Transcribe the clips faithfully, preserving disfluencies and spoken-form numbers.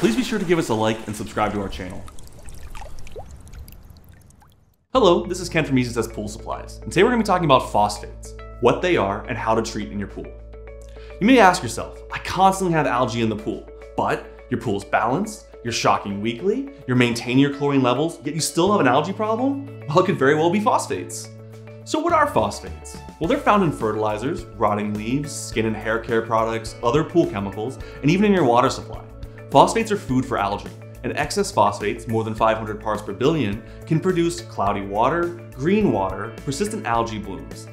please be sure to give us a like and subscribe to our channel. Hello, this is Ken from E Z Test Pool Supplies, and today we're going to be talking about phosphates, what they are, and how to treat in your pool. You may ask yourself, I constantly have algae in the pool, but your pool's balanced, you're shocking weekly, you're maintaining your chlorine levels, yet you still have an algae problem? Well, it could very well be phosphates. So what are phosphates? Well, they're found in fertilizers, rotting leaves, skin and hair care products, other pool chemicals, and even in your water supply. Phosphates are food for algae, and excess phosphates, more than five hundred parts per billion, can produce cloudy water, green water, persistent algae blooms.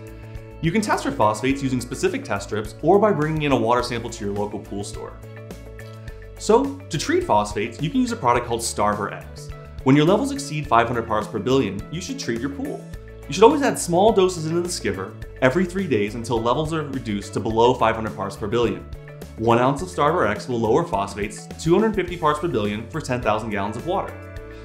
You can test for phosphates using specific test strips or by bringing in a water sample to your local pool store. So, to treat phosphates, you can use a product called Starver X. When your levels exceed five hundred parts per billion, you should treat your pool. You should always add small doses into the skipper every three days until levels are reduced to below five hundred parts per billion. One ounce of Starver X will lower phosphates two hundred fifty parts per billion for ten thousand gallons of water.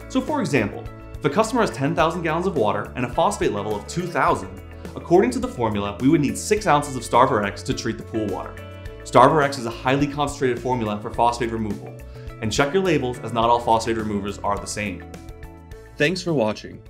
So for example, if a customer has ten thousand gallons of water and a phosphate level of two thousand, according to the formula, we would need six ounces of Starver X to treat the pool water. Starver X is a highly concentrated formula for phosphate removal, and check your labels as not all phosphate removers are the same. Thanks for watching.